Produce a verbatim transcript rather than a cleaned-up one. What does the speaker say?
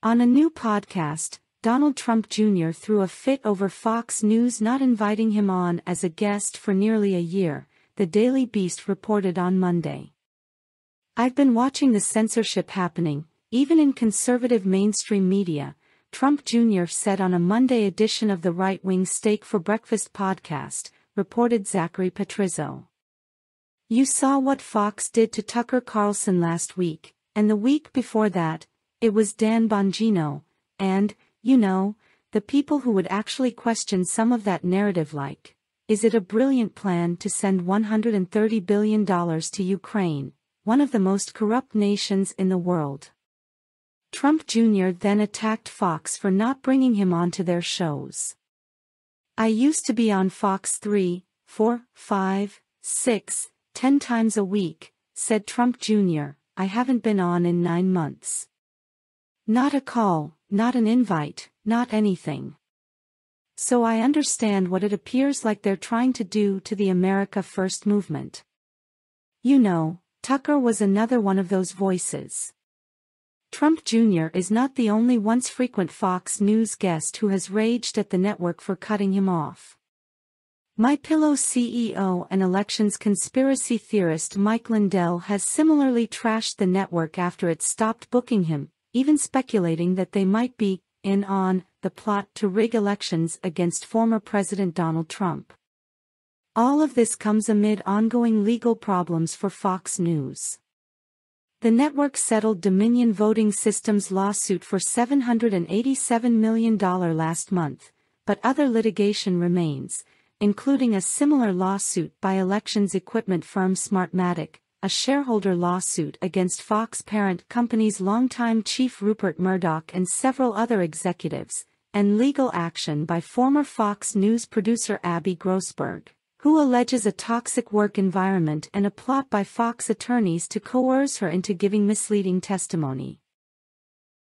On a new podcast, Donald Trump Junior threw a fit over Fox News not inviting him on as a guest for nearly a year, the Daily Beast reported on Monday. "I've been watching the censorship happening, even in conservative mainstream media," Trump Junior said on a Monday edition of the right-wing Steak for Breakfast podcast, reported Zachary Petrizzo. "You saw what Fox did to Tucker Carlson last week, and the week before that, it was Dan Bongino, and, you know, the people who would actually question some of that narrative like, is it a brilliant plan to send one hundred thirty billion dollars to Ukraine, one of the most corrupt nations in the world?" Trump Junior then attacked Fox for not bringing him onto their shows. "I used to be on Fox three, four, five, six, ten times a week," said Trump Junior "I haven't been on in nine months. Not a call, not an invite, not anything. So I understand what it appears like they're trying to do to the America First movement. You know, Tucker was another one of those voices." Trump Junior is not the only once frequent Fox News guest who has raged at the network for cutting him off. MyPillow C E O and elections conspiracy theorist Mike Lindell has similarly trashed the network after it stopped booking him, even speculating that they might be in on the plot to rig elections against former President Donald Trump. All of this comes amid ongoing legal problems for Fox News. The network settled Dominion Voting Systems lawsuit for seven hundred eighty-seven million dollars last month, but other litigation remains, including a similar lawsuit by elections equipment firm Smartmatic, a shareholder lawsuit against Fox parent company's longtime chief Rupert Murdoch and several other executives, and legal action by former Fox News producer Abby Grossberg, who alleges a toxic work environment and a plot by Fox attorneys to coerce her into giving misleading testimony.